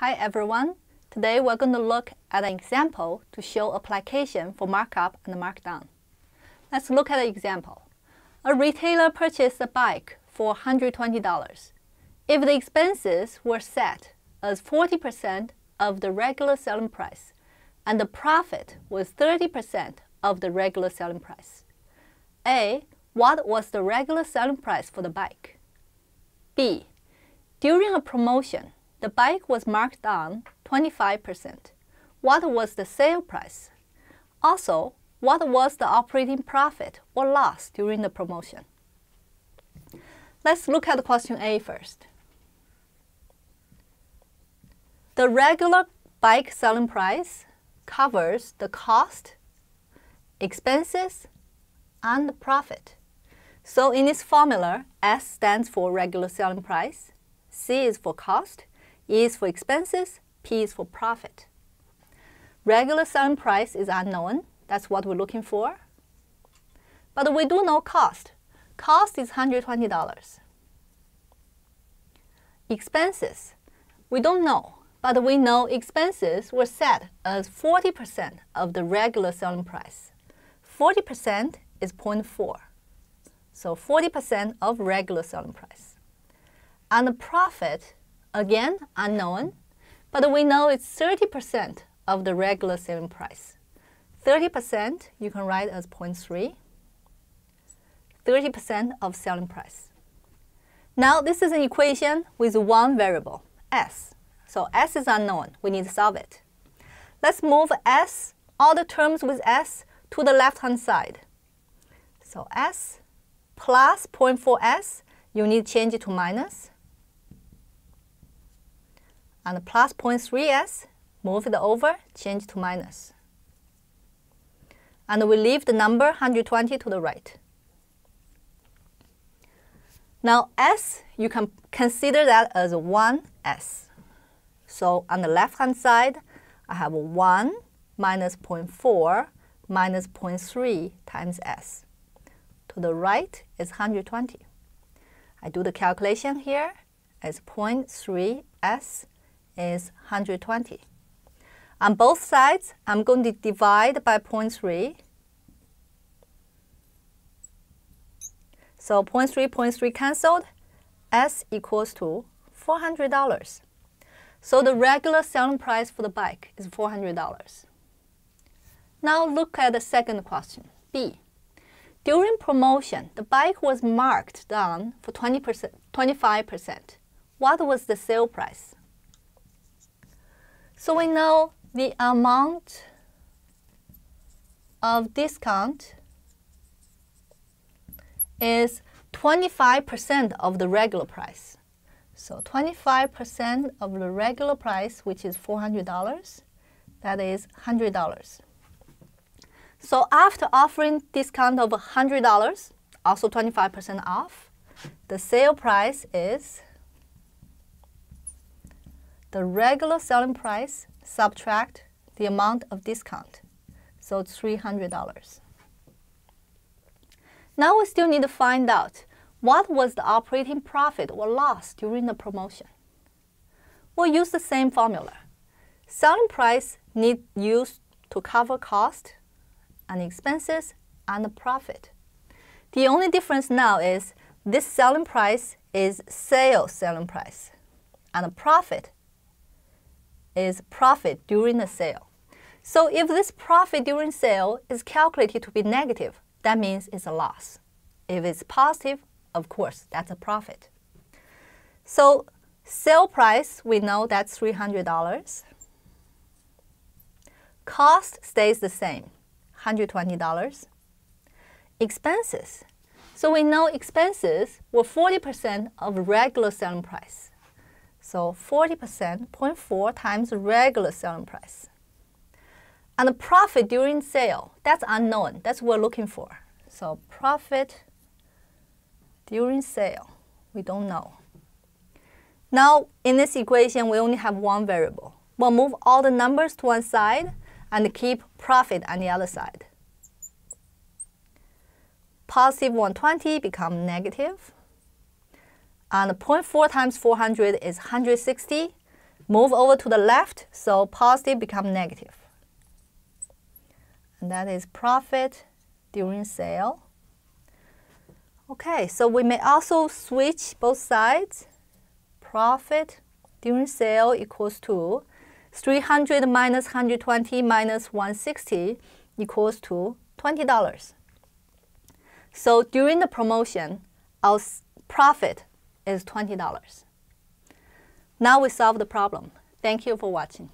Hi everyone! Today we're going to look at an example to show application for markup and markdown. Let's look at an example. A retailer purchased a bike for $120. If the expenses were set as 40% of the regular selling price and the profit was 30% of the regular selling price. A. What was the regular selling price for the bike? B. During a promotion, the bike was marked down 25%. What was the sale price? Also, what was the operating profit or loss during the promotion? Let's look at question A first. The regular bike selling price covers the cost, expenses, and the profit. So in this formula, S stands for regular selling price, C is for cost, E is for expenses, P is for profit. Regular selling price is unknown. That's what we're looking for. But we do know cost. Cost is $120. Expenses, we don't know. But we know expenses were set as 40% of the regular selling price. 40% is 0.4. So 40% of regular selling price. And the profit, again, unknown, but we know it's 30% of the regular selling price. 30% you can write as 0.3, 30% of selling price. Now this is an equation with one variable, S. So S is unknown, we need to solve it. Let's move S, all the terms with S, to the left-hand side. So S plus 0.4S, you need to change it to minus. And plus 0.3s, move it over, change to minus. And we leave the number 120 to the right. Now S, you can consider that as 1s. So on the left-hand side, I have 1 minus 0.4 minus 0.3 times s. To the right is 120. I do the calculation here as 0.3s. is 120. On both sides, I'm going to divide by 0.3. So 0.3 cancelled, S equals to $400. So the regular selling price for the bike is $400. Now look at the second question, B. During promotion, the bike was marked down for 25%. What was the sale price? So we know the amount of discount is 25% of the regular price. So 25% of the regular price, which is $400, that is $100. So after offering discount of $100, also 25% off, the sale price is the regular selling price subtract the amount of discount, so it's $300. Now we still need to find out what was the operating profit or loss during the promotion. We'll use the same formula. Selling price need used to cover cost and expenses and the profit. The only difference now is this selling price is sales selling price and the profit is profit during the sale. So if this profit during sale is calculated to be negative, that means it's a loss. If it's positive, of course, that's a profit. So sale price, we know that's $300. Cost stays the same, $120. Expenses. So we know expenses were 40% of regular selling price. So 40%, 0.4 times regular selling price. And the profit during sale, that's unknown. That's what we're looking for. So profit during sale, we don't know. Now, in this equation, we only have one variable. We'll move all the numbers to one side and keep profit on the other side. Positive 120 become negative. And 0.4 times 400 is 160. move over to the left, so positive become negative. And that is profit during sale. Okay, so we may also switch both sides. Profit during sale equals to 300 minus 120 minus 160 equals to $20. So during the promotion, our profit is $20. Now we solve the problem. Thank you for watching.